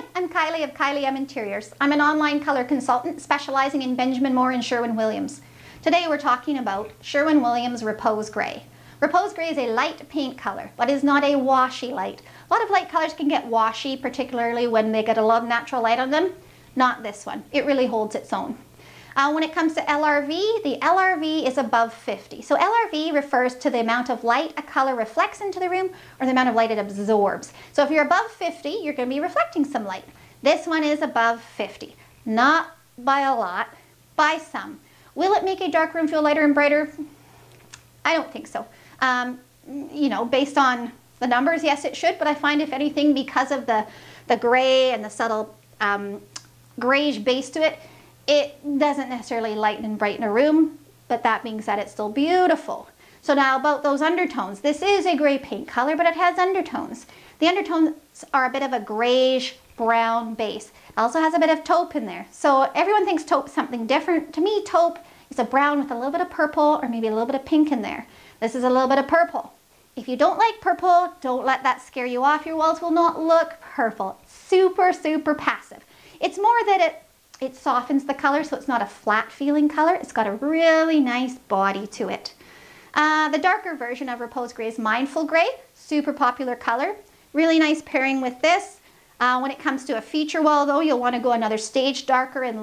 Hi, I'm Kylie of Kylie M Interiors. I'm an online color consultant specializing in Benjamin Moore and Sherwin-Williams. Today we're talking about Sherwin-Williams Repose Gray. Repose Gray is a light paint color, but is not a washy light. A lot of light colors can get washy, particularly when they get a lot of natural light on them. Not this one. It really holds its own. When it comes to LRV, the LRV is above 50. So LRV refers to the amount of light a color reflects into the room or the amount of light it absorbs. So if you're above 50, you're going to be reflecting some light. This one is above 50. Not by a lot, by some. Will it make a dark room feel lighter and brighter? I don't think so. You know, based on the numbers, yes it should, but I find if anything, because of the gray and the subtle grayish base to it, it doesn't necessarily lighten and brighten a room, but that being said, it's still beautiful. So now about those undertones. This is a gray paint color, but it has undertones. The undertones are a bit of a grayish brown base. It also has a bit of taupe in there. So everyone thinks taupe's something different. To me, taupe is a brown with a little bit of purple or maybe a little bit of pink in there. This is a little bit of purple. If you don't like purple, don't let that scare you off. Your walls will not look purple. It's super, super passive. It's more that it softens the color, so it's not a flat feeling color. It's got a really nice body to it. The darker version of Repose Gray is Mindful Gray, super popular color. Really nice pairing with this. When it comes to a feature wall though, you'll want to go another stage darker and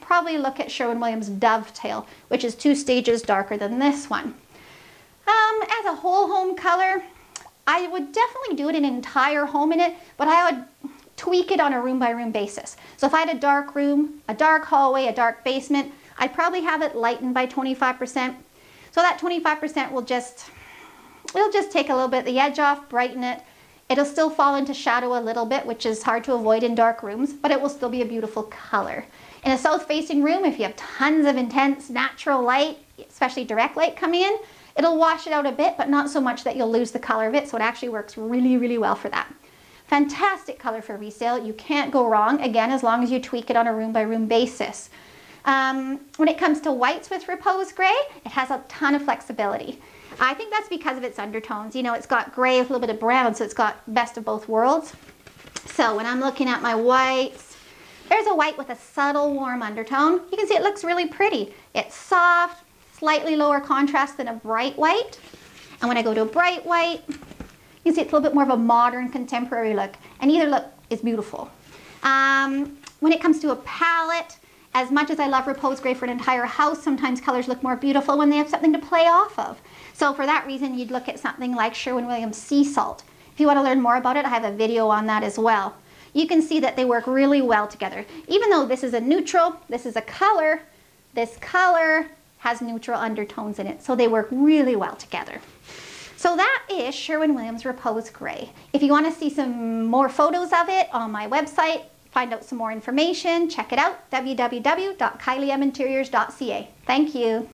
probably look at Sherwin-Williams Dovetail, which is 2 stages darker than this one. As a whole home color, I would definitely do it an entire home in it, but I would tweak it on a room by room basis. So if I had a dark room, a dark hallway, a dark basement, I'd probably have it lightened by 25%. So that 25% will just take a little bit of the edge off, brighten it. It'll still fall into shadow a little bit, which is hard to avoid in dark rooms, but it will still be a beautiful color. In a south facing room, if you have tons of intense natural light, especially direct light coming in, it'll wash it out a bit, but not so much that you'll lose the color of it. So it actually works really, really well for that. Fantastic color for resale. You can't go wrong, again, as long as you tweak it on a room by room basis. When it comes to whites with Repose Gray, it has a ton of flexibility. I think that's because of its undertones. You know, it's got gray with a little bit of brown, so it's got best of both worlds. So when I'm looking at my whites, there's a white with a subtle warm undertone. You can see it looks really pretty. It's soft, slightly lower contrast than a bright white. And when I go to a bright white, you can see it's a little bit more of a modern, contemporary look, and either look is beautiful. When it comes to a palette, as much as I love Repose Gray for an entire house, sometimes colors look more beautiful when they have something to play off of. So for that reason, you'd look at something like Sherwin-Williams Sea Salt. If you want to learn more about it, I have a video on that as well. You can see that they work really well together. Even though this is a neutral, this is a color, this color has neutral undertones in it, so they work really well together. So that is Sherwin-Williams Repose Gray. If you want to see some more photos of it on my website, find out some more information, check it out, www.kylieminteriors.ca. Thank you.